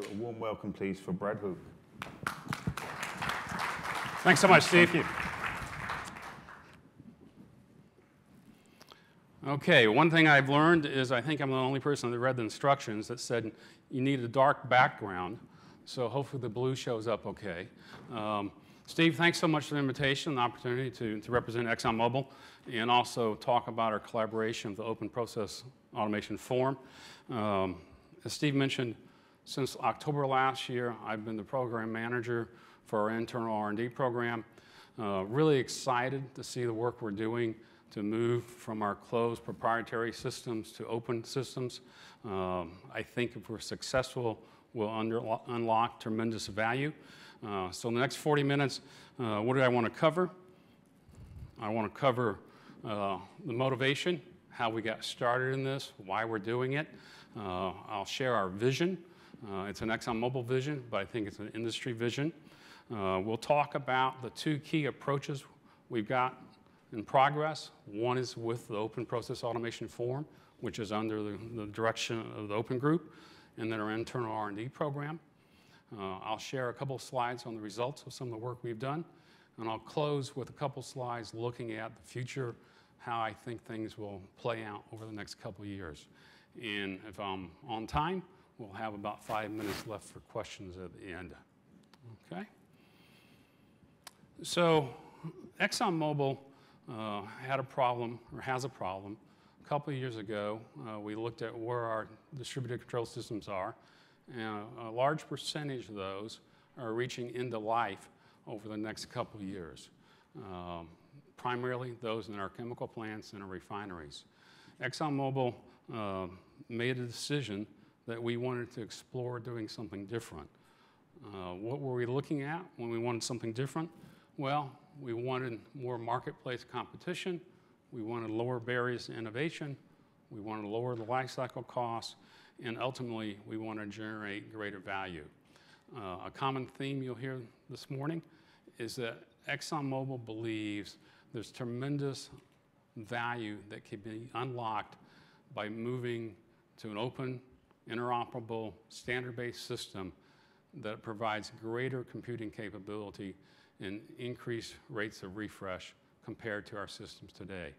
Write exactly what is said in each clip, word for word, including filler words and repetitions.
So a warm welcome, please, for Brad Houk. Thanks so much, Steve. Thank you. OK, one thing I've learned is I think I'm the only person that read the instructions that said you need a dark background. So hopefully the blue shows up OK. Um, Steve, thanks so much for the invitation and the opportunity to, to represent ExxonMobil and also talk about our collaboration with the Open Process Automation Forum. Um, as Steve mentioned, since October last year, I've been the program manager for our internal R and D program. Uh, really excited to see the work we're doing to move from our closed proprietary systems to open systems. Um, I think if we're successful, we'll under, unlock tremendous value. Uh, so in the next forty minutes, uh, what do I want to cover? I want to cover uh, the motivation, how we got started in this, why we're doing it. Uh, I'll share our vision. Uh, it's an ExxonMobil vision, but I think it's an industry vision. Uh, we'll talk about the two key approaches we've got in progress. One is with the Open Process Automation Forum, which is under the, the direction of the Open Group, and then our internal R and D program. Uh, I'll share a couple of slides on the results of some of the work we've done, and I'll close with a couple slides looking at the future, how I think things will play out over the next couple of years. And if I'm on time, we'll have about five minutes left for questions at the end. Okay. So ExxonMobil uh, had a problem, or has a problem. A couple of years ago, uh, we looked at where our distributed control systems are. And a large percentage of those are reaching end of life over the next couple of years, um, primarily those in our chemical plants and our refineries. ExxonMobil uh, made a decision that we wanted to explore doing something different. Uh, what were we looking at when we wanted something different? Well, we wanted more marketplace competition. We wanted lower barriers to innovation. We wanted to lower the life cycle costs. And ultimately, we want to generate greater value. Uh, a common theme you'll hear this morning is that ExxonMobil believes there's tremendous value that can be unlocked by moving to an open, interoperable, standard-based system that provides greater computing capability and increased rates of refresh compared to our systems today.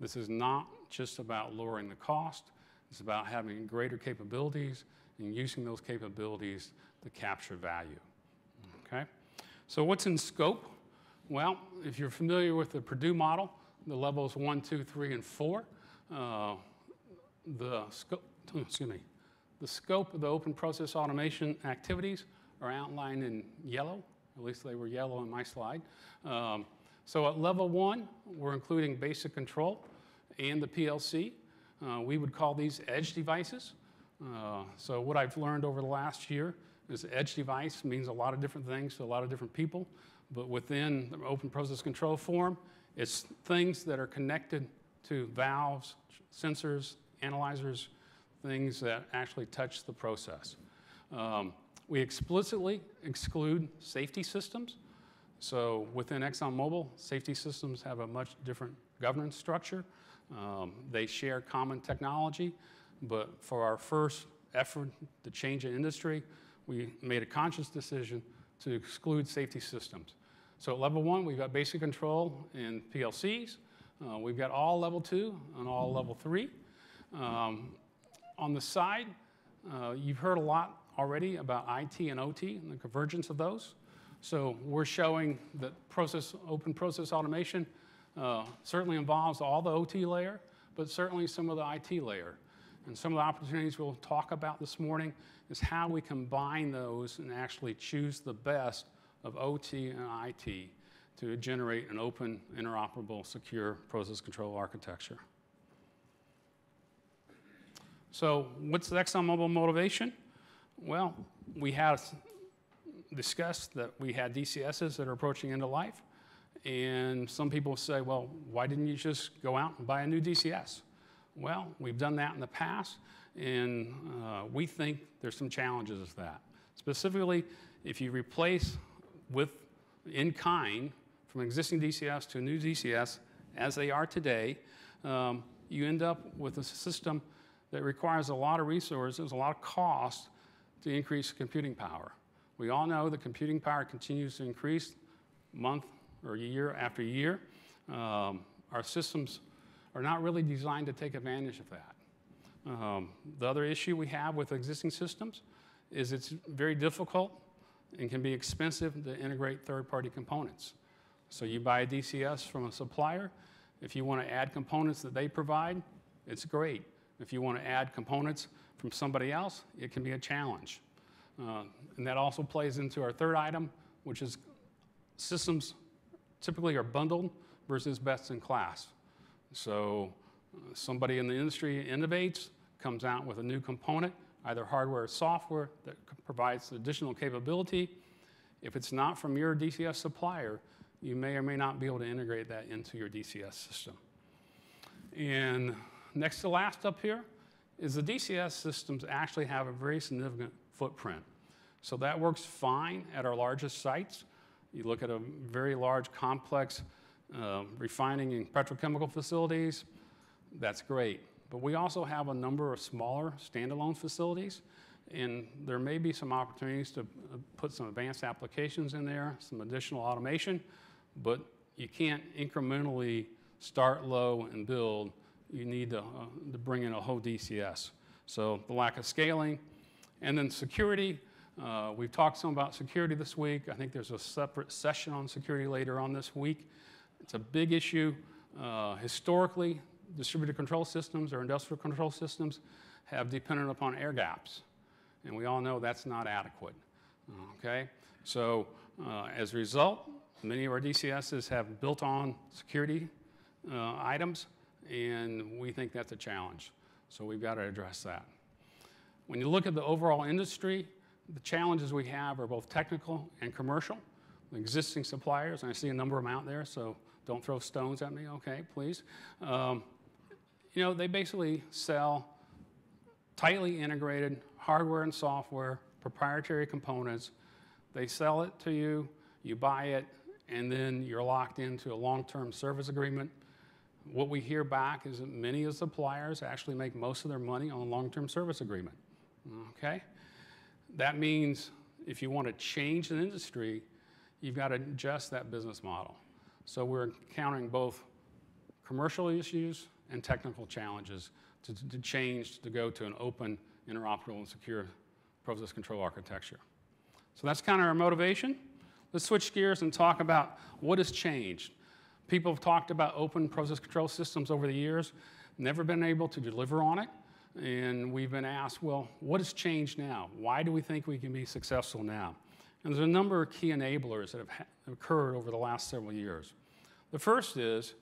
This is not just about lowering the cost. It's about having greater capabilities and using those capabilities to capture value. Okay? So what's in scope? Well, if you're familiar with the Purdue model, the levels one, two, three, and four, uh, the scope, excuse me, the scope of the open process automation activities are outlined in yellow. At least they were yellow in my slide. Um, so at level one, we're including basic control and the P L C. Uh, we would call these edge devices. Uh, so what I've learned over the last year is edge device means a lot of different things to a lot of different people. But within the Open Process Control Forum, it's things that are connected to valves, sensors, analyzers, things that actually touch the process. Um, we explicitly exclude safety systems. So within ExxonMobil, safety systems have a much different governance structure. Um, they share common technology, but for our first effort to change an industry, we made a conscious decision to exclude safety systems. So at level one, we've got basic control and P L Cs. Uh, we've got all level two and all level three. Um, on the side, uh, you've heard a lot already about I T and O T and the convergence of those. So we're showing that process, open process automation Uh, certainly involves all the O T layer, but certainly some of the I T layer. And some of the opportunities we'll talk about this morning is how we combine those and actually choose the best of O T and I T to generate an open, interoperable, secure process control architecture. So what's the ExxonMobil motivation? Well, we have discussed that we had D C Ss that are approaching end of life. And some people say, well, why didn't you just go out and buy a new D C S? Well, we've done that in the past, and uh, we think there's some challenges with that. Specifically, if you replace with in kind from existing D C S to a new D C S as they are today, um, you end up with a system that requires a lot of resources, a lot of cost to increase computing power. We all know that computing power continues to increase month or year after year. Um, our systems are not really designed to take advantage of that. Um, the other issue we have with existing systems is it's very difficult and can be expensive to integrate third-party components. So you buy a D C S from a supplier. If you want to add components that they provide, it's great. If you want to add components from somebody else, it can be a challenge. Uh, and that also plays into our third item, which is systems typically are bundled versus best in class. So uh, somebody in the industry innovates, comes out with a new component, either hardware or software, that provides additional capability. If it's not from your D C S supplier, you may or may not be able to integrate that into your D C S system. And next to last up here is the D C S systems actually have a very significant footprint. So that works fine at our largest sites. You look at a very large, complex uh, refining and petrochemical facilities, that's great. But we also have a number of smaller standalone facilities, and there may be some opportunities to put some advanced applications in there, some additional automation, but you can't incrementally start low and build. You need to, uh, to bring in a whole D C S. So the lack of scaling. And then security, uh, we've talked some about security this week. I think there's a separate session on security later on this week. It's a big issue. Uh, historically, distributed control systems or industrial control systems have depended upon air gaps. And we all know that's not adequate, okay? So uh, as a result, many of our D C Ss have built-on security uh, items, and we think that's a challenge. So we've got to address that. When you look at the overall industry, the challenges we have are both technical and commercial. The existing suppliers, and I see a number of them out there, so don't throw stones at me, okay, please. Um, you know, they basically sell tightly integrated hardware and software, proprietary components. They sell it to you, you buy it, and then you're locked into a long-term service agreement. What we hear back is that many of the suppliers actually make most of their money on a long-term service agreement, okay? That means if you want to change an industry, you've got to adjust that business model. So we're encountering both commercial issues and technical challenges to, to change to go to an open, interoperable, and secure process control architecture. So that's kind of our motivation. Let's switch gears and talk about what has changed. People have talked about open process control systems over the years, never been able to deliver on it, and we've been asked, well, what has changed now? Why do we think we can be successful now? And there's a number of key enablers that have ha occurred over the last several years. The first is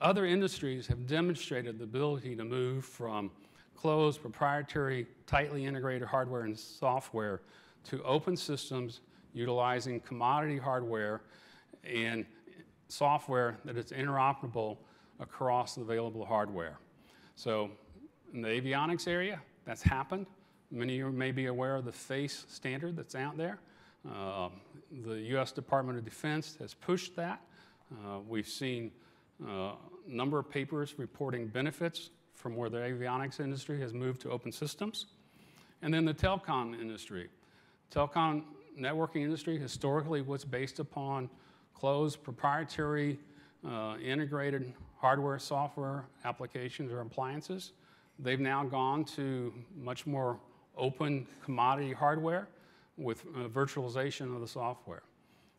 other industries have demonstrated the ability to move from closed, proprietary, tightly integrated hardware and software to open systems utilizing commodity hardware and software that is interoperable across the available hardware. So in the avionics area, that's happened. Many of you may be aware of the FACE standard that's out there. Uh, the U S Department of Defense has pushed that. Uh, we've seen a uh, number of papers reporting benefits from where the avionics industry has moved to open systems. And then the telecom industry. Telecom networking industry historically was based upon closed, proprietary, uh, integrated hardware, software, applications, or appliances. They've now gone to much more open commodity hardware with uh, virtualization of the software.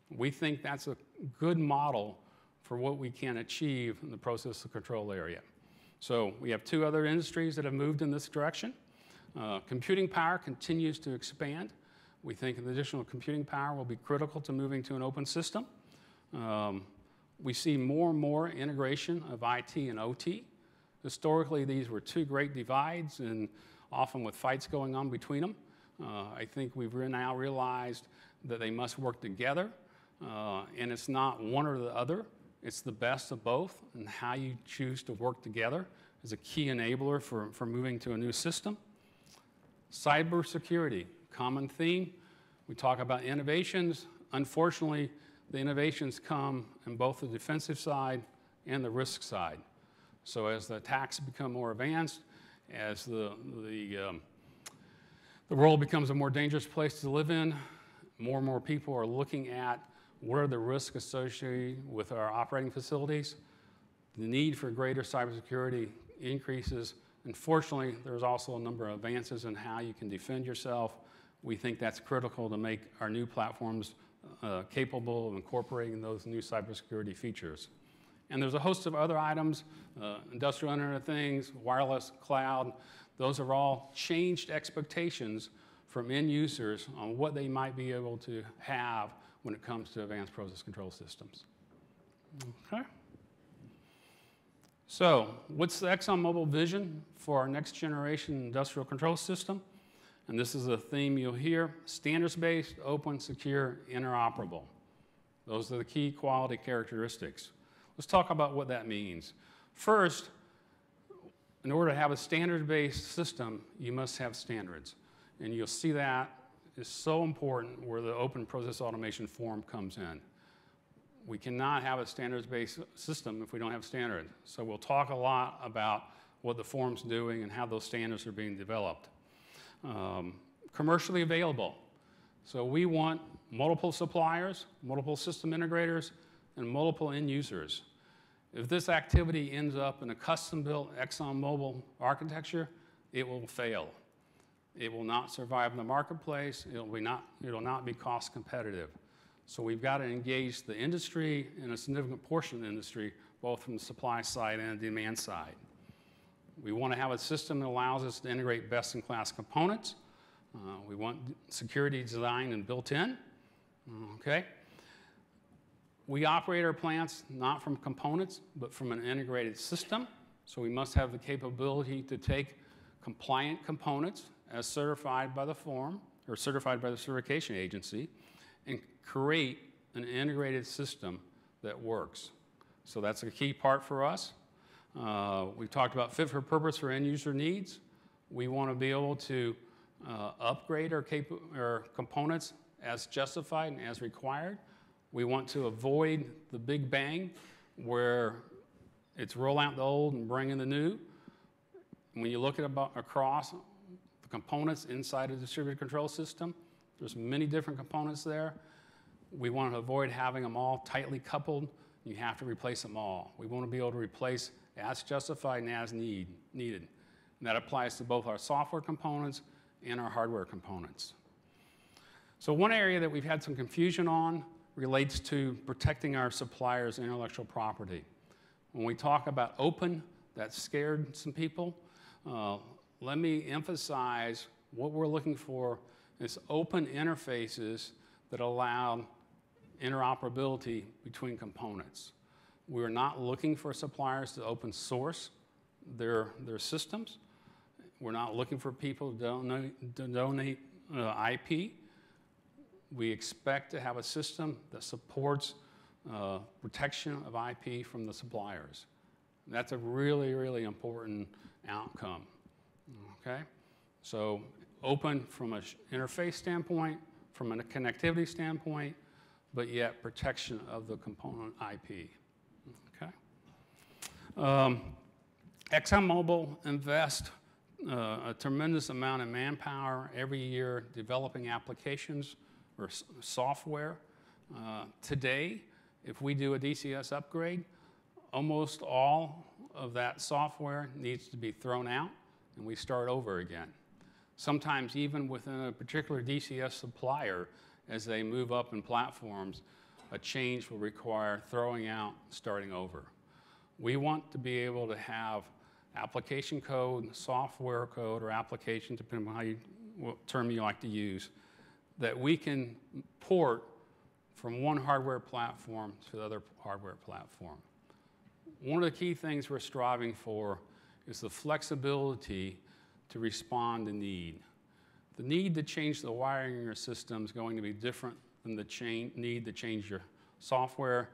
We think that's a good model for what we can achieve in the process control area. So we have two other industries that have moved in this direction. Uh, computing power continues to expand. We think the additional computing power will be critical to moving to an open system. Um, we see more and more integration of I T and O T. Historically, these were two great divides and often with fights going on between them. Uh, I think we've now realized that they must work together, uh, and it's not one or the other. It's the best of both, and how you choose to work together is a key enabler for, for moving to a new system. Cybersecurity, common theme. We talk about innovations. Unfortunately, the innovations come in both the defensive side and the risk side. So as the attacks become more advanced, as the, the um, The world becomes a more dangerous place to live in. More and more people are looking at what are the risks associated with our operating facilities. The need for greater cybersecurity increases. Unfortunately, there's also a number of advances in how you can defend yourself. We think that's critical to make our new platforms uh, capable of incorporating those new cybersecurity features. And there's a host of other items, uh, industrial Internet of Things, wireless, cloud. Those are all changed expectations from end users on what they might be able to have when it comes to advanced process control systems. Okay. So what's the ExxonMobil vision for our next generation industrial control system? And this is a theme you'll hear: standards-based, open, secure, interoperable. Those are the key quality characteristics. Let's talk about what that means. First, in order to have a standards-based system, you must have standards. And you'll see that is so important where the Open Process Automation Forum comes in. We cannot have a standards-based system if we don't have standards. So we'll talk a lot about what the forum's doing and how those standards are being developed. Um, commercially available. So we want multiple suppliers, multiple system integrators, and multiple end users. If this activity ends up in a custom-built ExxonMobil architecture, it will fail. It will not survive in the marketplace. It will be not, it will not be cost competitive. So we've got to engage the industry and a significant portion of the industry, both from the supply side and the demand side. We want to have a system that allows us to integrate best-in-class components. Uh, we want security design and built-in. Okay. We operate our plants not from components, but from an integrated system. So we must have the capability to take compliant components as certified by the forum, or certified by the certification agency, and create an integrated system that works. So that's a key part for us. Uh, we've talked about fit for purpose for end user needs. We want to be able to uh, upgrade our, cap our components as justified and as required. We want to avoid the big bang where it's roll out the old and bring in the new. When you look at about across the components inside a distributed control system, there's many different components there. We want to avoid having them all tightly coupled. You have to replace them all. We want to be able to replace as justified and as need, needed. And that applies to both our software components and our hardware components. So one area that we've had some confusion on relates to protecting our suppliers' intellectual property. When we talk about open, that scared some people. Uh, let me emphasize what we're looking for is open interfaces that allow interoperability between components. We're not looking for suppliers to open source their, their systems. We're not looking for people to donate, to donate uh, I P. We expect to have a system that supports uh, protection of I P from the suppliers. That's a really, really important outcome, okay? So open from an interface standpoint, from a connectivity standpoint, but yet protection of the component I P, okay? Um, ExxonMobil invests uh, a tremendous amount of manpower every year developing applications or software. Uh, today, if we do a D C S upgrade, almost all of that software needs to be thrown out and we start over again. Sometimes even within a particular D C S supplier, as they move up in platforms, a change will require throwing out, starting over. We want to be able to have application code, software code, or application, depending on how you, what term you like to use, that we can port from one hardware platform to the other hardware platform. One of the key things we're striving for is the flexibility to respond to need. The need to change the wiring in your system is going to be different than the cha- need to change your software,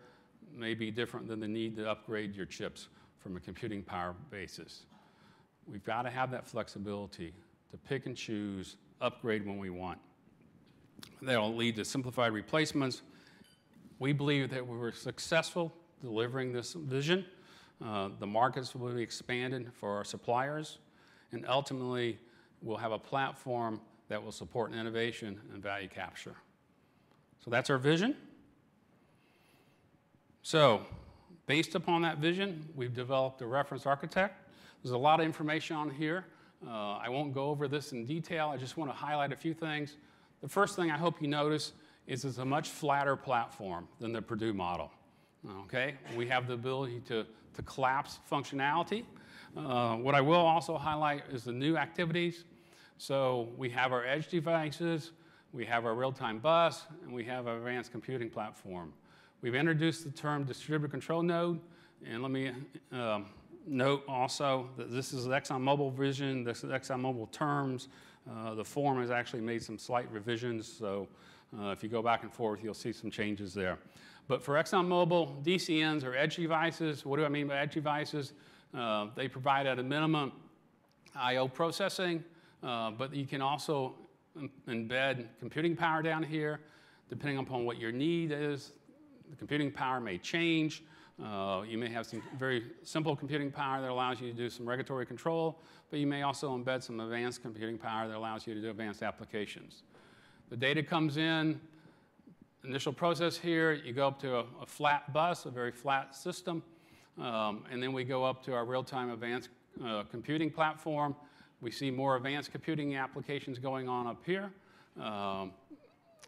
may be different than the need to upgrade your chips from a computing power basis. We've got to have that flexibility to pick and choose, upgrade when we want. That'll lead to simplified replacements. We believe that we were successful delivering this vision. Uh, the markets will be expanded for our suppliers, and ultimately we'll have a platform that will support innovation and value capture. So that's our vision. So based upon that vision, we've developed a reference architect. There's a lot of information on here. Uh, I won't go over this in detail. I just want to highlight a few things. The first thing I hope you notice is it's a much flatter platform than the Purdue model. Okay, we have the ability to, to collapse functionality. Uh, what I will also highlight is the new activities. So we have our edge devices, we have our real-time bus, and we have our advanced computing platform. We've introduced the term distributed control node, and let me um, note also that this is ExxonMobil vision, this is ExxonMobil terms. Uh, the form has actually made some slight revisions, so uh, if you go back and forth, you'll see some changes there. But for ExxonMobil, D C Ns are edge devices. What do I mean by edge devices? Uh, they provide at a minimum I O processing, uh, but you can also embed computing power down here. Depending upon what your need is, the computing power may change. Uh, you may have some very simple computing power that allows you to do some regulatory control, but you may also embed some advanced computing power that allows you to do advanced applications. The data comes in, initial process here, you go up to a, a flat bus, a very flat system, um, and then we go up to our real-time advanced uh, computing platform. We see more advanced computing applications going on up here. Um,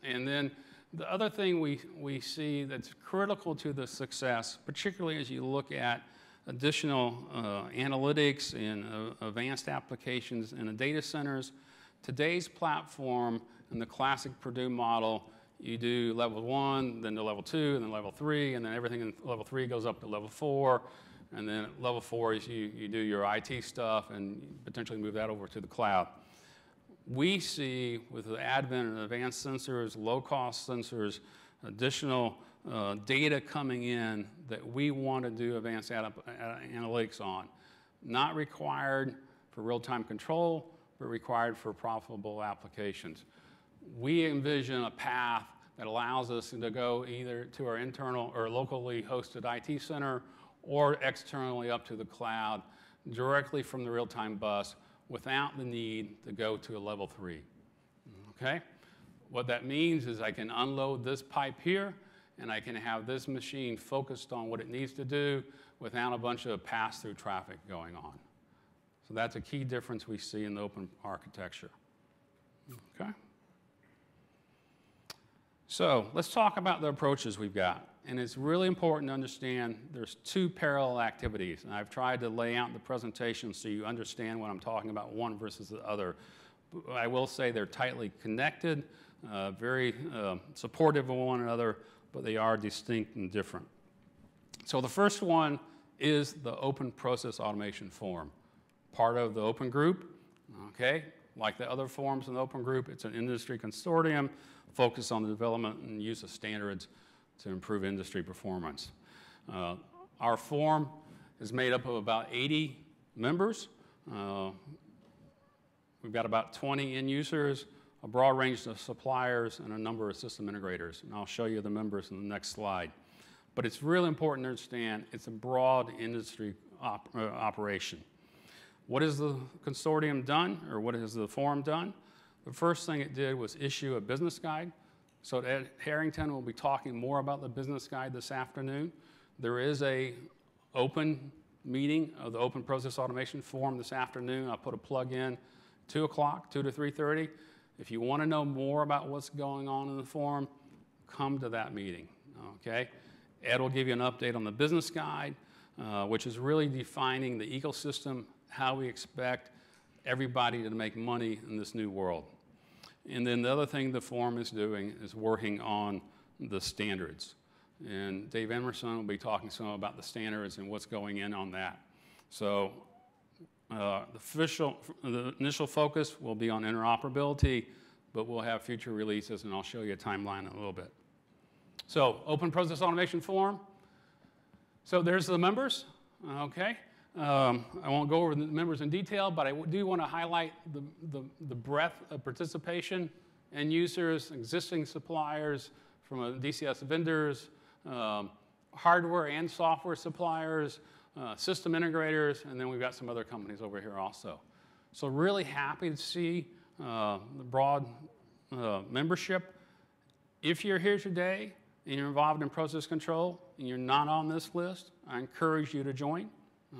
and then the other thing we, we see that's critical to the success, particularly as you look at additional uh, analytics and uh, advanced applications in the data centers, today's platform and the classic Purdue model, you do level one, then to level two, and then level three, and then everything in level three goes up to level four. And then at level four is you, you do your I T stuff and potentially move that over to the cloud. We see with the advent of advanced sensors, low-cost sensors, additional uh, data coming in that we want to do advanced analytics on. Not required for real-time control, but required for profitable applications. We envision a path that allows us to go either to our internal or locally hosted I T center or externally up to the cloud, directly from the real-time bus, without the need to go to a level three, okay? What that means is I can unload this pipe here, and I can have this machine focused on what it needs to do without a bunch of pass-through traffic going on. So that's a key difference we see in the open architecture, okay? So let's talk about the approaches we've got. And it's really important to understand there's two parallel activities. And I've tried to lay out the presentation so you understand what I'm talking about, one versus the other. I will say they're tightly connected, uh, very uh, supportive of one another, but they are distinct and different. So the first one is the Open Process Automation Forum, part of the Open Group. Okay, like the other forums in the Open Group, it's an industry consortium focused on the development and use of standards to improve industry performance. Uh, our forum is made up of about eighty members. Uh, we've got about twenty end users, a broad range of suppliers, and a number of system integrators. And I'll show you the members in the next slide. But it's really important to understand it's a broad industry op uh, operation. What has the consortium done, or what has the forum done? The first thing it did was issue a business guide. So Ed Harrington will be talking more about the business guide this afternoon. There is a open meeting of the Open Process Automation Forum this afternoon. I'll put a plug in, two o'clock, two to three thirty. If you want to know more about what's going on in the forum, come to that meeting, okay? Ed will give you an update on the business guide, uh, which is really defining the ecosystem, how we expect everybody to make money in this new world. And then the other thing the forum is doing is working on the standards. And Dave Emerson will be talking some about the standards and what's going in on that. So uh, the, official, the initial focus will be on interoperability, but we'll have future releases, and I'll show you a timeline in a little bit. So Open Process Automation Forum. So there's the members, okay? Um, I won't go over the members in detail, but I do want to highlight the, the, the breadth of participation, end users, existing suppliers from uh, D C S vendors, um, hardware and software suppliers, uh, system integrators, and then we've got some other companies over here also. So really happy to see uh, broad uh, membership. If you're here today and you're involved in process control and you're not on this list, I encourage you to join,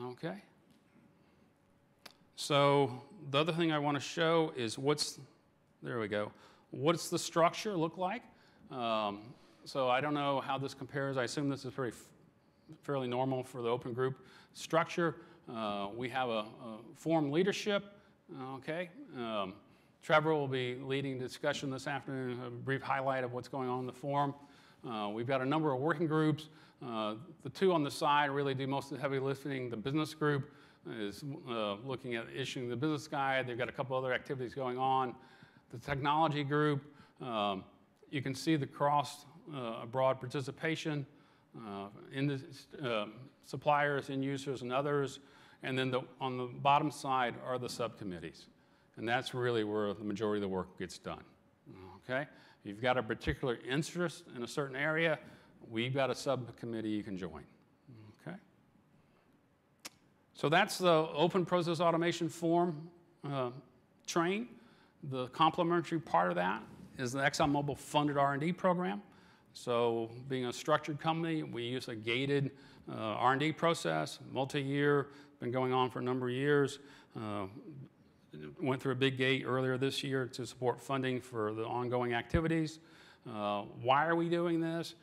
okay? So the other thing I want to show is what's, there we go, what's the structure look like? Um, so I don't know how this compares. I assume this is pretty fairly normal for the Open Group structure. Uh, we have a, a forum leadership, okay? Um, Trevor will be leading the discussion this afternoon, a brief highlight of what's going on in the forum. Uh, we've got a number of working groups. Uh, the two on the side really do most of the heavy lifting. The business group is uh, looking at issuing the business guide. They've got a couple other activities going on. The technology group, um, you can see the cross uh, broad participation uh, in the uh, suppliers, end users, and others. And then the, on the bottom side are the subcommittees. And that's really where the majority of the work gets done, okay? You've got a particular interest in a certain area, we've got a subcommittee you can join, okay? So that's the Open Process Automation Forum uh, train. The complementary part of that is the ExxonMobil funded R and D program. So being a structured company, we use a gated uh, R and D process, multi-year, been going on for a number of years. Uh, Went through a big gate earlier this year to support funding for the ongoing activities. Uh, why are we doing this?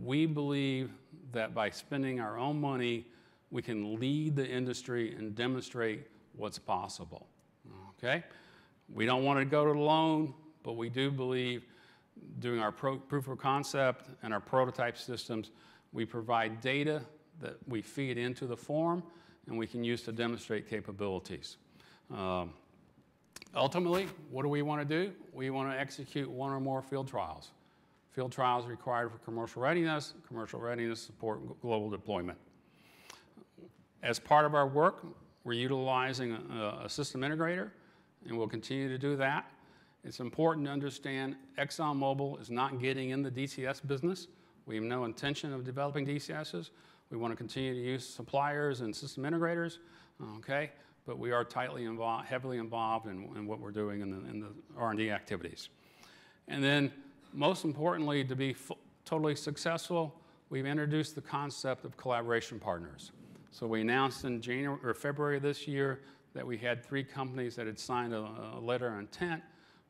We believe that by spending our own money, we can lead the industry and demonstrate what's possible, okay? We don't want to go it alone, but we do believe doing our pro proof of concept and our prototype systems, we provide data that we feed into the forum and we can use to demonstrate capabilities. Um, ultimately, what do we want to do? We want to execute one or more field trials. Field trials required for commercial readiness, commercial readiness support global deployment. As part of our work, we're utilizing a, a system integrator, and we'll continue to do that. It's important to understand ExxonMobil is not getting in the D C S business. We have no intention of developing D C Ss. We want to continue to use suppliers and system integrators, okay? But we are tightly involved, heavily involved in, in what we're doing in the, in the R and D activities. And then most importantly, to be totally successful, we've introduced the concept of collaboration partners. So we announced in January or February this year that we had three companies that had signed a, a letter of intent.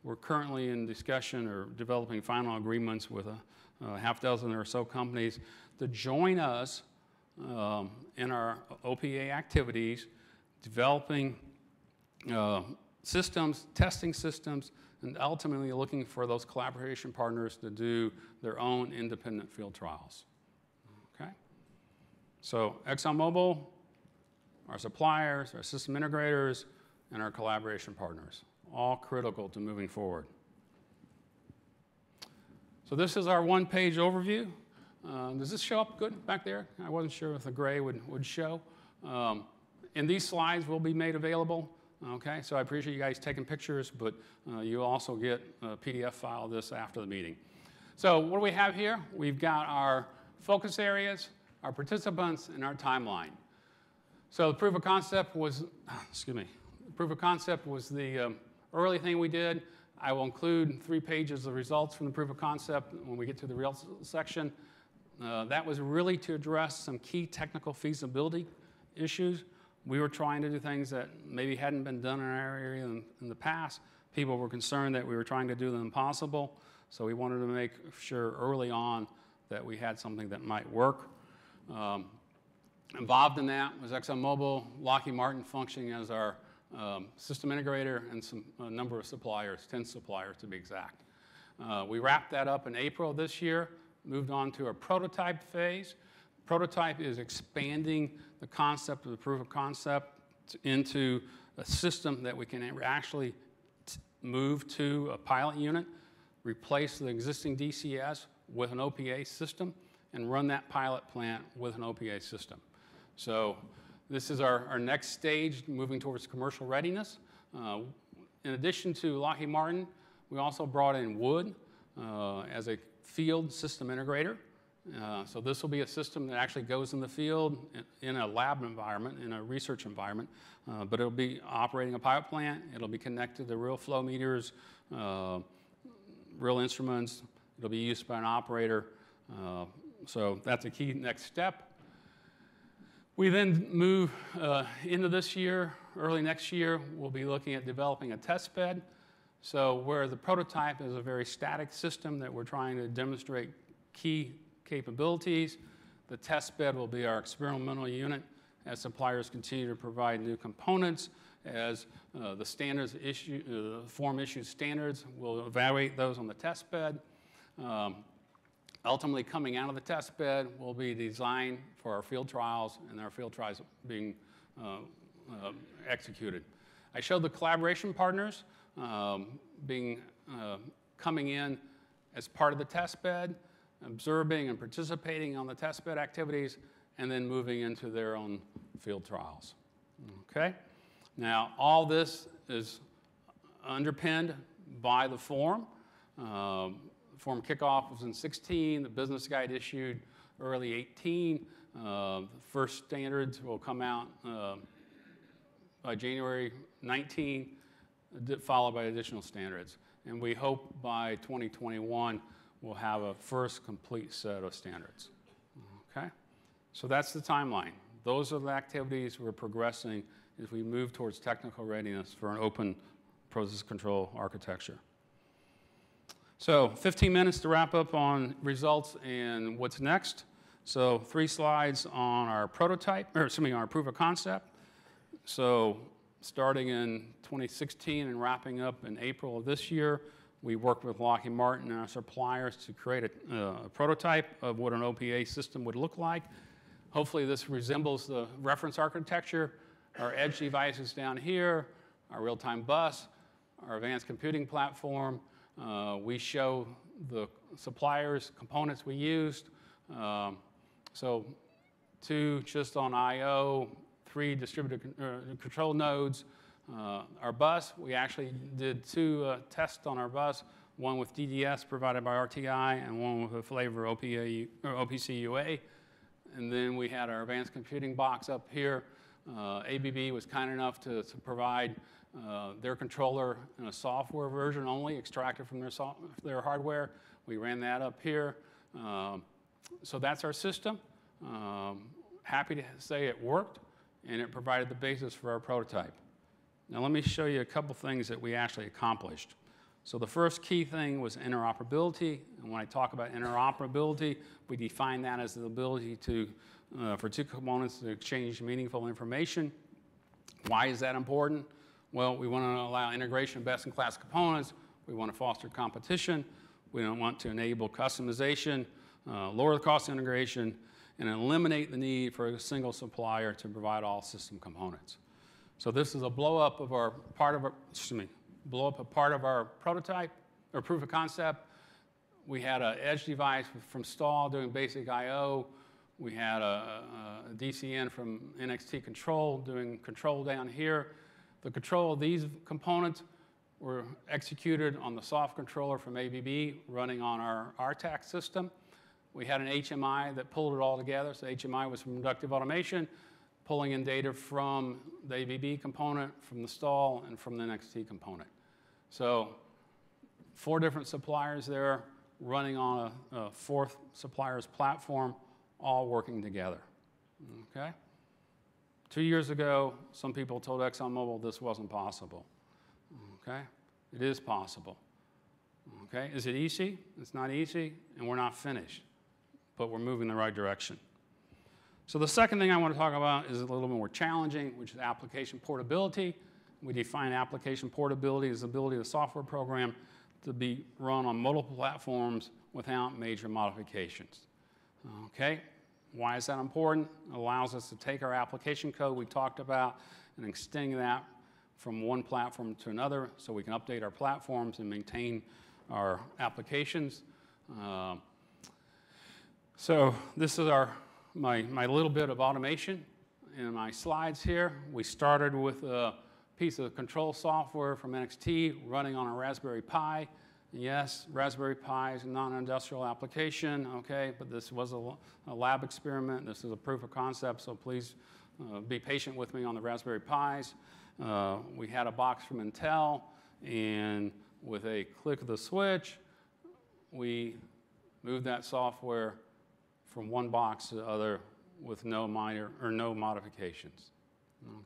We're currently in discussion or developing final agreements with a, a half dozen or so companies to join us um, in our O P A activities, developing uh, systems, testing systems, and ultimately looking for those collaboration partners to do their own independent field trials, okay? So ExxonMobil, our suppliers, our system integrators, and our collaboration partners, all critical to moving forward. So this is our one-page overview. Uh, does this show up good back there? I wasn't sure if the gray would, would show. Um, And these slides will be made available, okay? So I appreciate you guys taking pictures, but uh, you'll also get a P D F file of this after the meeting. So what do we have here? We've got our focus areas, our participants, and our timeline. So the proof of concept was, excuse me, the proof of concept was the um, early thing we did. I will include three pages of results from the proof of concept when we get to the real section. Uh, that was really to address some key technical feasibility issues. We were trying to do things that maybe hadn't been done in our area in, in the past. People were concerned that we were trying to do the impossible, so we wanted to make sure early on that we had something that might work. Um, involved in that was ExxonMobil, Lockheed Martin functioning as our um, system integrator, and some, a number of suppliers, ten suppliers to be exact. Uh, we wrapped that up in April this year, moved on to a prototype phase. Prototype is expanding the concept of the proof of concept into a system that we can actually move to a pilot unit, replace the existing D C S with an O P A system, and run that pilot plant with an O P A system. So this is our, our next stage, moving towards commercial readiness. Uh, in addition to Lockheed Martin, we also brought in Wood uh, as a field system integrator. Uh, so this will be a system that actually goes in the field in a lab environment, in a research environment, uh, but it'll be operating a pilot plant. It'll be connected to real flow meters, uh, real instruments. It'll be used by an operator. Uh, so that's a key next step. We then move uh, into this year, early next year, we'll be looking at developing a test bed. So where the prototype is a very static system that we're trying to demonstrate key capabilities, the test bed will be our experimental unit as suppliers continue to provide new components, as uh, the standards issue, uh, form issues standards, we'll evaluate those on the test bed. Um, Ultimately, coming out of the test bed will be designed for our field trials and our field trials being uh, uh, executed. I showed the collaboration partners um, being uh, coming in as part of the test bed, observing and participating on the test bed activities, and then moving into their own field trials. Okay? Now, all this is underpinned by the forum. Um, Forum kickoff was in sixteen. The business guide issued early eighteen. Uh, the first standards will come out uh, by January nineteen, followed by additional standards. And we hope by twenty twenty-one we'll have a first complete set of standards. Okay, so that's the timeline. Those are the activities we're progressing as we move towards technical readiness for an open process control architecture. So fifteen minutes to wrap up on results and what's next. So three slides on our prototype, or excuse me, our proof of concept. So starting in twenty sixteen and wrapping up in April of this year, we worked with Lockheed Martin and our suppliers to create a, uh, a prototype of what an O P A system would look like. Hopefully this resembles the reference architecture, our edge devices down here, our real-time bus, our advanced computing platform. Uh, we show the suppliers, components we used. Um, so two just on I O, three distributed con uh, control nodes. Uh, our bus, we actually did two uh, tests on our bus, one with D D S provided by R T I and one with a flavor O P A, or O P C U A. And then we had our advanced computing box up here. Uh, A B B was kind enough to, to provide Uh, their controller in a software version only, extracted from their, so their hardware. We ran that up here. Um, so that's our system. Um, happy to say it worked, and it provided the basis for our prototype. Now let me show you a couple things that we actually accomplished. So the first key thing was interoperability. And when I talk about interoperability, we define that as the ability to, uh, for two components to exchange meaningful information. Why is that important? Well, we want to allow integration of best-in-class components. We want to foster competition. We don't want to enable customization, uh, lower the cost of integration, and eliminate the need for a single supplier to provide all system components. So this is a blow-up of our part of our, excuse me, blow-up a part of our prototype or proof of concept. We had an edge device from Stahl doing basic I O. We had a, a D C N from N X T Control doing control down here. The control of these components were executed on the soft controller from A B B running on our R TAC system. We had an H M I that pulled it all together. So H M I was from Inductive Automation, pulling in data from the A B B component, from the Stahl, and from the N X T component. So four different suppliers there running on a, a fourth supplier's platform, all working together. Okay? Two years ago, some people told ExxonMobil this wasn't possible. Okay? It is possible. Okay? Is it easy? It's not easy, and we're not finished, but we're moving in the right direction. So the second thing I want to talk about is a little bit more challenging, which is application portability. We define application portability as the ability of the software program to be run on multiple platforms without major modifications. Okay? Why is that important? It allows us to take our application code we talked about and extend that from one platform to another so we can update our platforms and maintain our applications. Uh, so this is our, my, my little bit of automation in my slides here. We started with a piece of control software from N X T running on a Raspberry Pi. Yes, Raspberry Pi is a non-industrial application, okay, but this was a, a lab experiment. This is a proof of concept, so please uh, be patient with me on the Raspberry Pis. Uh, we had a box from Intel, and with a click of the switch, we moved that software from one box to the other with no minor or no modifications,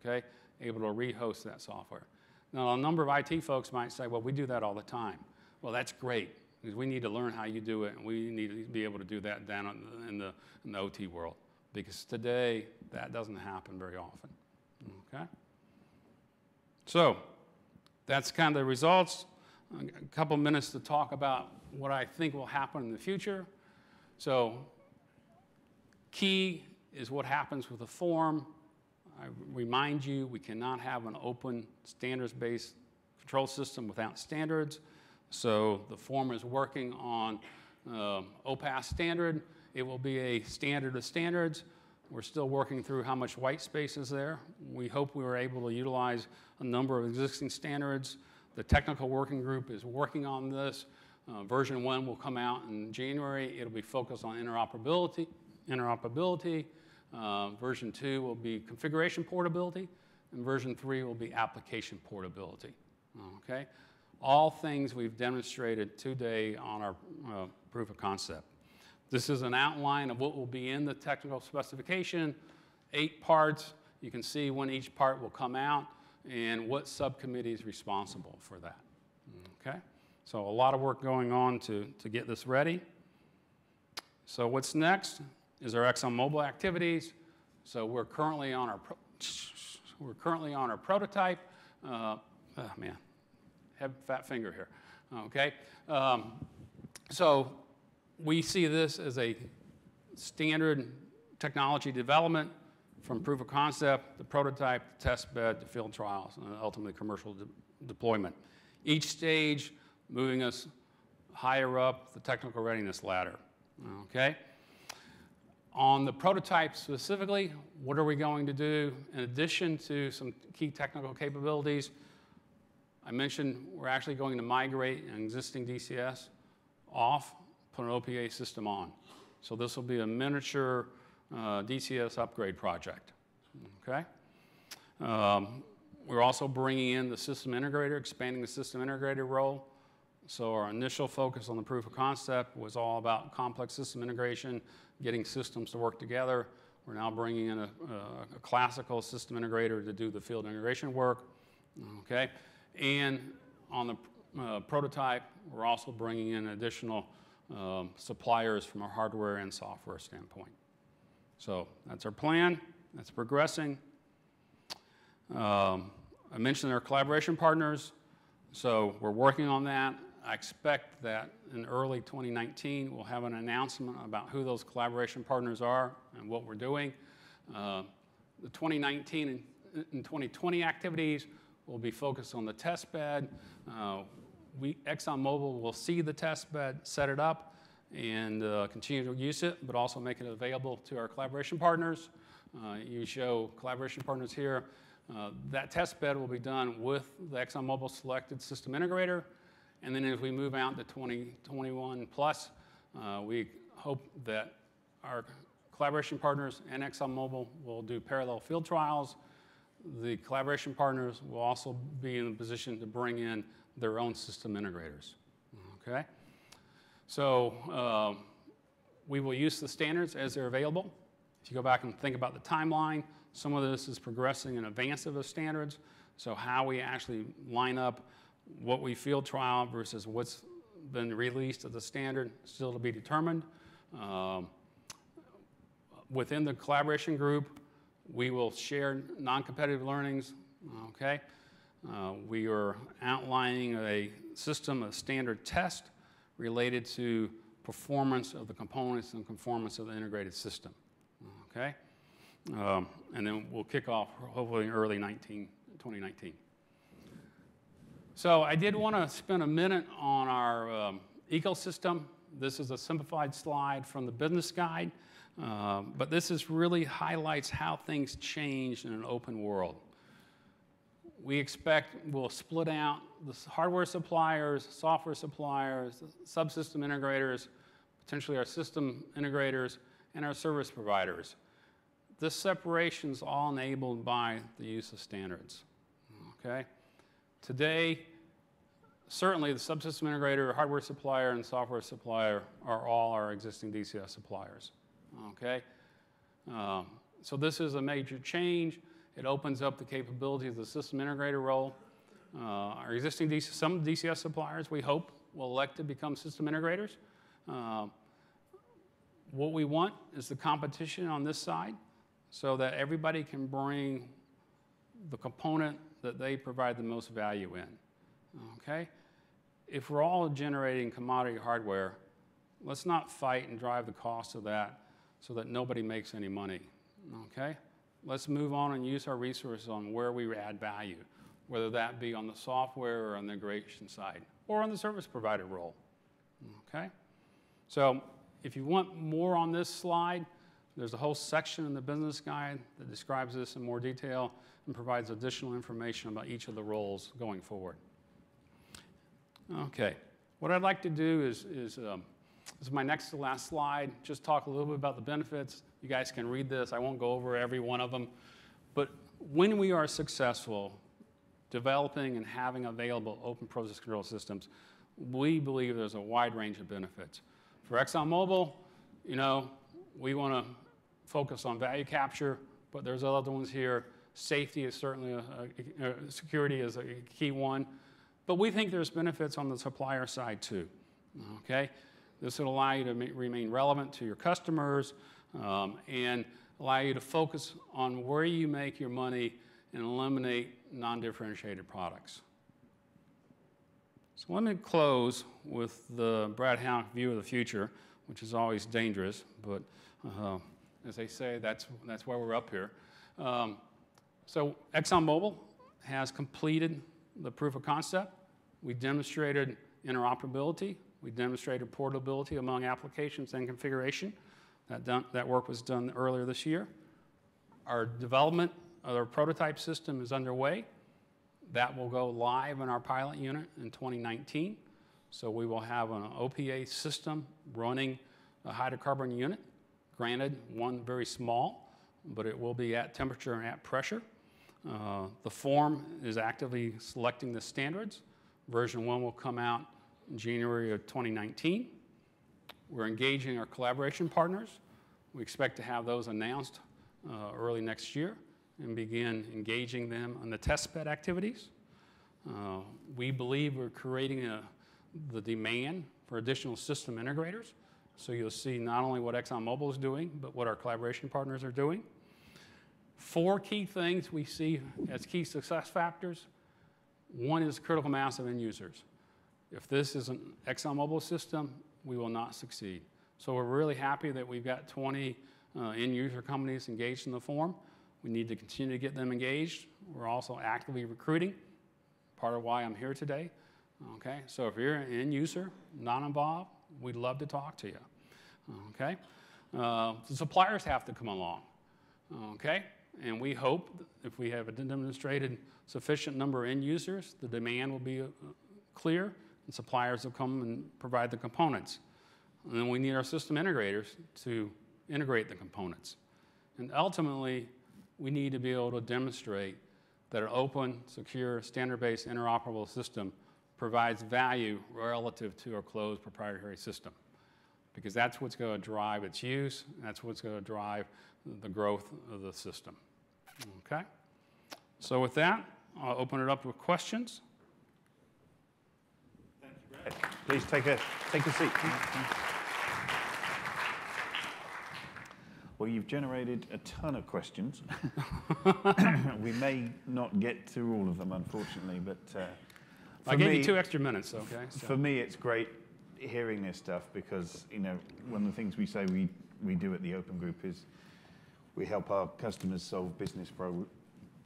okay, able to rehost that software. Now, a number of I T folks might say, well, we do that all the time. Well, that's great, because we need to learn how you do it, and we need to be able to do that down in the, in the O T world, because today that doesn't happen very often, okay? So that's kind of the results. A couple minutes to talk about what I think will happen in the future. So key is what happens with the form. I remind you, we cannot have an open standards-based control system without standards. So the form is working on uh, O P A standard. It will be a standard of standards. We're still working through how much white space is there. We hope we were able to utilize a number of existing standards. The technical working group is working on this. Uh, version one will come out in January. It'll be focused on interoperability. interoperability. Uh, version two will be configuration portability. And version three will be application portability. Okay? All things we've demonstrated today on our uh, proof of concept. This is an outline of what will be in the technical specification, eight parts. You can see when each part will come out and what subcommittee is responsible for that, okay? So a lot of work going on to, to get this ready. So what's next is our ExxonMobil activities. So we're currently on our, pro we're currently on our prototype. Uh, oh man. Have a fat finger here, okay? Um, so we see this as a standard technology development from proof of concept, the prototype, the test bed, the field trials, and ultimately commercial de deployment. Each stage moving us higher up the technical readiness ladder, okay? On the prototype specifically, what are we going to do in addition to some key technical capabilities? I mentioned we're actually going to migrate an existing D C S off, put an O P A system on. So this will be a miniature uh, D C S upgrade project, okay? Um, we're also bringing in the system integrator, expanding the system integrator role. So our initial focus on the proof of concept was all about complex system integration, getting systems to work together. We're now bringing in a, a classical system integrator to do the field integration work, okay? And on the uh, prototype, we're also bringing in additional um, suppliers from a hardware and software standpoint. So that's our plan. That's progressing. Um, I mentioned our collaboration partners. So we're working on that. I expect that in early twenty nineteen, we'll have an announcement about who those collaboration partners are and what we're doing. Uh, the twenty nineteen and twenty twenty activities will be focused on the test bed. Uh, we, ExxonMobil will see the test bed, set it up, and uh, continue to use it, but also make it available to our collaboration partners. Uh, you show collaboration partners here. Uh, that test bed will be done with the ExxonMobil selected system integrator. And then as we move out to twenty twenty-one plus, uh, we hope that our collaboration partners and ExxonMobil will do parallel field trials. The collaboration partners will also be in a position to bring in their own system integrators, okay? So uh, we will use the standards as they're available. If you go back and think about the timeline, some of this is progressing in advance of the standards. So how we actually line up what we field trial versus what's been released as a standard, still to be determined. Um, within the collaboration group, we will share non-competitive learnings, okay? Uh, we are outlining a system of standard test related to performance of the components and conformance of the integrated system, okay? Um, and then we'll kick off hopefully in early twenty nineteen. So I did want to spend a minute on our um, ecosystem. This is a simplified slide from the business guide. Um, but this is really highlights how things change in an open world. we expect we'll split out the hardware suppliers, software suppliers, subsystem integrators, potentially our system integrators, and our service providers. This separation is all enabled by the use of standards, okay? Today, certainly the subsystem integrator, hardware supplier, and software supplier are all our existing D C S suppliers, okay? Um, so this is a major change. It opens up the capability of the system integrator role. Uh, our existing D C S, some D C S suppliers, we hope, will elect to become system integrators. Uh, what we want is the competition on this side, so that everybody can bring the component that they provide the most value in, okay? If we're all generating commodity hardware, let's not fight and drive the cost of that so that nobody makes any money, okay? Let's move on and use our resources on where we add value, whether that be on the software or on the integration side or on the service provider role, okay? So if you want more on this slide, there's a whole section in the business guide that describes this in more detail and provides additional information about each of the roles going forward. Okay, what I'd like to do is, is um, this is my next to last slide, just talk a little bit about the benefits. You guys can read this, I won't go over every one of them. But when we are successful developing and having available open process control systems, we believe there's a wide range of benefits. For ExxonMobil, you know, we wanna focus on value capture, but there's other ones here. Safety is certainly, a, a, a security is a key one, but we think there's benefits on the supplier side too, okay? This will allow you to make, remain relevant to your customers um, and allow you to focus on where you make your money and eliminate non-differentiated products. So let me close with the Brad Houk view of the future, which is always dangerous, but uh, as they say, that's, that's why we're up here. Um, so ExxonMobil has completed the proof of concept. We demonstrated interoperability. We demonstrated portability among applications and configuration. That, done, that work was done earlier this year. Our development of our prototype system is underway. That will go live in our pilot unit in twenty nineteen. So we will have an O P A system running a hydrocarbon unit. Granted, one very small, but it will be at temperature and at pressure. Uh, the form is actively selecting the standards. Version one will come out in January of twenty nineteen. We're engaging our collaboration partners. We expect to have those announced uh, early next year and begin engaging them on the test bed activities. Uh, we believe we're creating a the demand for additional system integrators. So you'll see not only what ExxonMobil is doing, but what our collaboration partners are doing. Four key things we see as key success factors. One is critical mass of end users. If this is an ExxonMobil system, we will not succeed. So we're really happy that we've got twenty uh, end user companies engaged in the forum. We need to continue to get them engaged. We're also actively recruiting, part of why I'm here today. Okay, so if you're an end user, non-involved, we'd love to talk to you, okay? Uh, the suppliers have to come along, okay? And we hope if we have a demonstrated sufficient number of end users, the demand will be uh, clear and suppliers will come and provide the components. And then we need our system integrators to integrate the components. And ultimately, we need to be able to demonstrate that an open, secure, standard-based, interoperable system provides value relative to our closed proprietary system, because that's what's going to drive its use, and that's what's going to drive the growth of the system, okay? So with that, I'll open it up with questions. Thank you, Brad. Please take a, take a seat. Well, you've generated a ton of questions. We may not get to all of them, unfortunately, but... Uh, For I gave me, you two extra minutes, okay? So. For me, it's great hearing this stuff because, you know, one of the things we say we, we do at the Open Group is we help our customers solve business, pro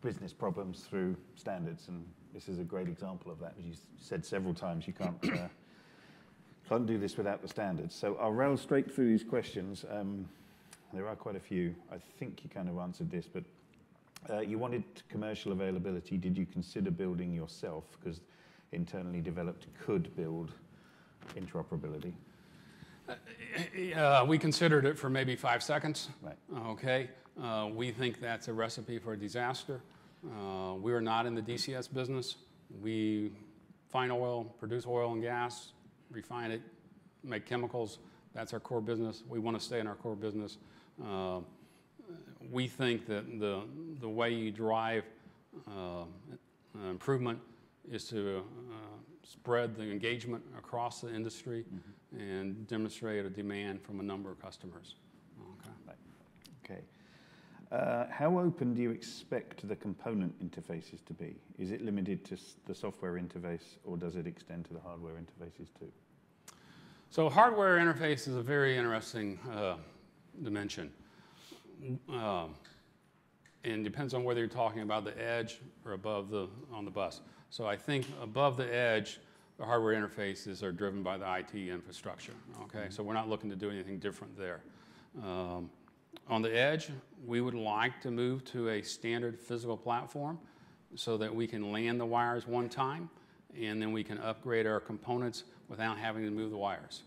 business problems through standards, and this is a great example of that. As you said several times, you can't, uh, can't do this without the standards. So I'll rail straight through these questions. Um, there are quite a few. I think you kind of answered this, but Uh, you wanted commercial availability. Did you consider building yourself? Because internally developed could build interoperability. Uh, we considered it for maybe five seconds. Right. Okay. Uh, we think that's a recipe for disaster. Uh, we are not in the D C S business. We find oil, produce oil and gas, refine it, make chemicals. That's our core business. We want to stay in our core business. Uh, we think that the, the way you drive uh, improvement is to uh, spread the engagement across the industry mm-hmm. and demonstrate a demand from a number of customers. Okay. Right. Okay. Uh, how open do you expect the component interfaces to be? Is it limited to the software interface, or does it extend to the hardware interfaces too? So hardware interface is a very interesting uh, dimension. Uh, and depends on whether you're talking about the edge or above the, on the bus. So I think above the edge, the hardware interfaces are driven by the I T infrastructure, okay? Mm-hmm. So we're not looking to do anything different there. Um, on the edge, we would like to move to a standard physical platform so that we can land the wires one time, and then we can upgrade our components without having to move the wires.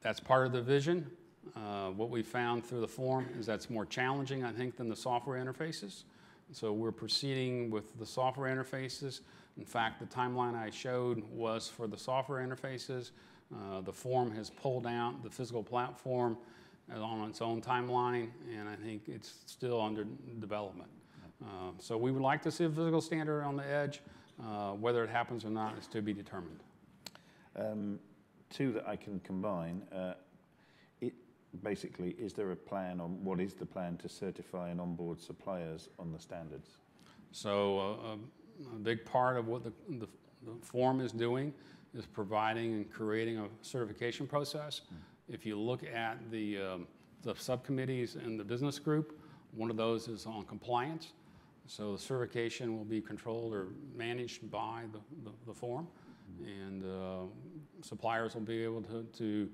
That's part of the vision. Uh, what we found through the forum is that's more challenging, I think, than the software interfaces. So we're proceeding with the software interfaces. In fact, the timeline I showed was for the software interfaces. Uh, the forum has pulled out the physical platform on its own timeline, and I think it's still under development. Uh, so we would like to see a physical standard on the edge. Uh, whether it happens or not is to be determined. Um, two that I can combine. Uh, it basically, is there a plan on what is the plan to certify and onboard suppliers on the standards? So uh, a, a big part of what the, the, the forum is doing is providing and creating a certification process. Mm-hmm. If you look at the, um, the subcommittees in the business group, one of those is on compliance. So the certification will be controlled or managed by the, the, the forum, and uh, suppliers will be able to, to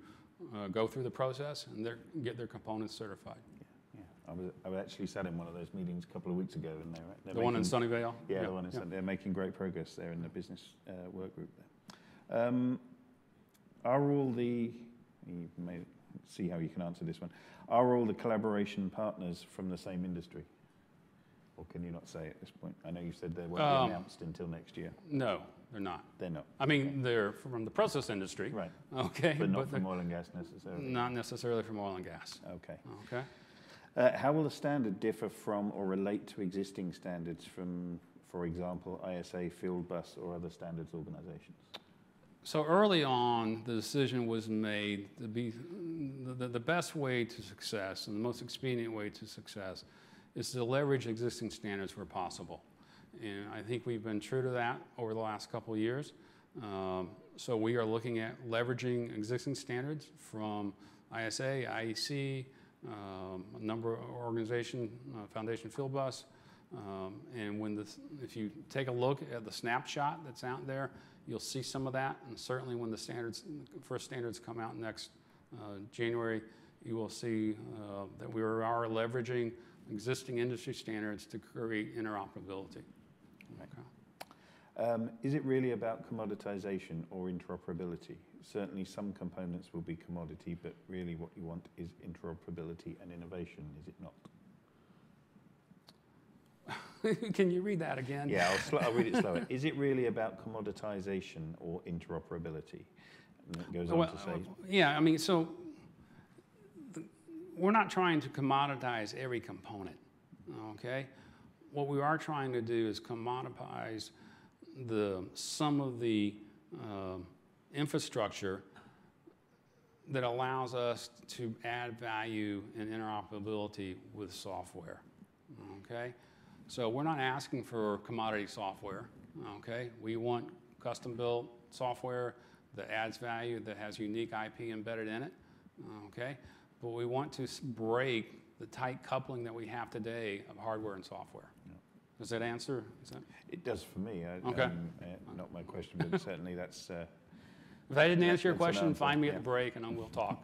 uh, go through the process and their, get their components certified. Yeah, yeah. I was, I was actually sat in one of those meetings a couple of weeks ago, and they're, they're the making, one in Sunnyvale. Yeah, yeah, the one in yeah. Sunnyvale. They're making great progress there in the business uh, work group. There. Um, are all the you may see how you can answer this one? Are all the collaboration partners from the same industry? Or can you not say at this point? I know you said they won't um, be announced until next year. No, they're not. They're not. I mean, okay. They're from the process industry. Right. Okay. But not but from oil and gas necessarily. Not necessarily from oil and gas. Okay. Okay. Uh, how will the standard differ from or relate to existing standards from, for example, I S A, Fieldbus, or other standards organizations? So early on, the decision was made to be the, the best way to success and the most expedient way to success is to leverage existing standards where possible. And I think we've been true to that over the last couple of years. Um, so we are looking at leveraging existing standards from I S A, I E C, um, a number of organizations, uh, Foundation Fieldbus. Um, and when this, if you take a look at the snapshot that's out there, you'll see some of that. And certainly when the standards, first standards come out next uh, January, you will see uh, that we are leveraging existing industry standards to create interoperability. Okay. Um, is it really about commoditization or interoperability? Certainly some components will be commodity, but really what you want is interoperability and innovation, is it not? Can you read that again? Yeah, I'll, sl I'll read it slower. Is it really about commoditization or interoperability? And it goes well, on to say... Well, yeah, I mean, so... We're not trying to commoditize every component, okay? What we are trying to do is commoditize the, some of the uh, infrastructure that allows us to add value and interoperability with software, okay? So we're not asking for commodity software, okay? We want custom-built software that adds value, that has unique I P embedded in it, okay? But we want to break the tight coupling that we have today of hardware and software. Yeah. Does that answer? Is that... It does for me. I, okay. Um, uh, not my question, but certainly that's... Uh, if I didn't answer your question, find me yeah. at the break and we'll talk.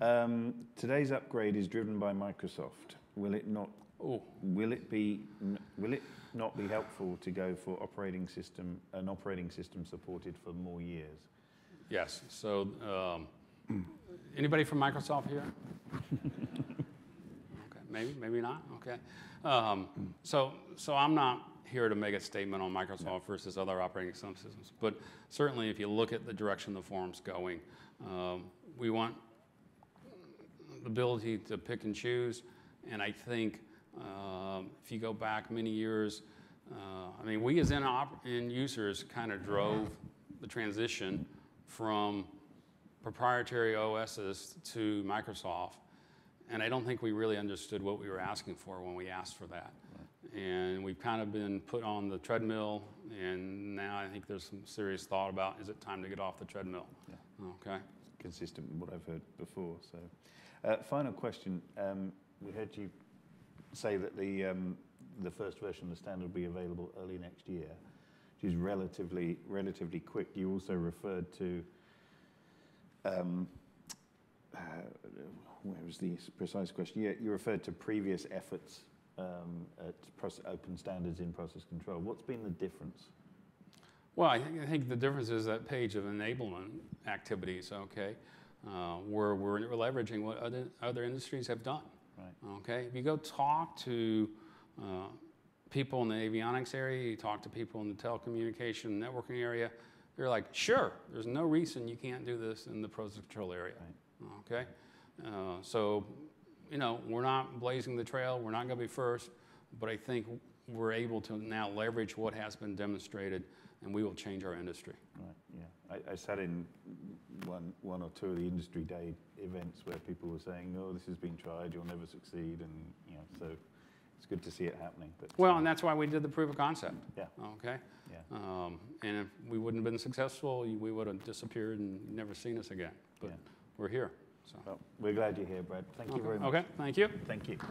Um, today's upgrade is driven by Microsoft. Will it not Oh. Will it be? Will it not be helpful to go for operating system an operating system supported for more years? Yes. So, um, anybody from Microsoft here? Okay. Maybe. Maybe not. Okay. Um, so, so I'm not here to make a statement on Microsoft no. versus other operating systems, but certainly, if you look at the direction the forum's going, um, we want the ability to pick and choose, and I think. Um, if you go back many years, uh, I mean, we as end, op end users kind of drove the transition from proprietary O Ss to Microsoft, and I don't think we really understood what we were asking for when we asked for that. Right. And we've kind of been put on the treadmill, and now I think there's some serious thought about, is it time to get off the treadmill? Yeah. Okay. It's consistent with what I've heard before. So, uh, final question. Um, we heard you say that the, um, the first version of the standard will be available early next year, which is relatively, relatively quick. You also referred to, um, uh, where was the precise question? Yeah, you referred to previous efforts um, at open standards in process control. What's been the difference? Well, I, th I think the difference is that page of enablement activities, okay, uh, where we're leveraging what other, other industries have done. Right. Okay. If you go talk to uh, people in the avionics area, you talk to people in the telecommunication networking area, they're like, sure, there's no reason you can't do this in the process control area. Right. Okay. Uh, so, you know, we're not blazing the trail. We're not going to be first, but I think we're able to now leverage what has been demonstrated, and we will change our industry. Right. Yeah. I, I sat in one, one or two of the industry day events where people were saying, "Oh, this has been tried. You'll never succeed," and you know, so it's good to see it happening. But well, um, and that's why we did the proof of concept. Yeah. Okay. Yeah. Um, and if we wouldn't have been successful, we would have disappeared and never seen us again. But yeah. we're here. So well, we're glad you're here, Brad. Thank okay. you very much. Okay. Thank you. Thank you.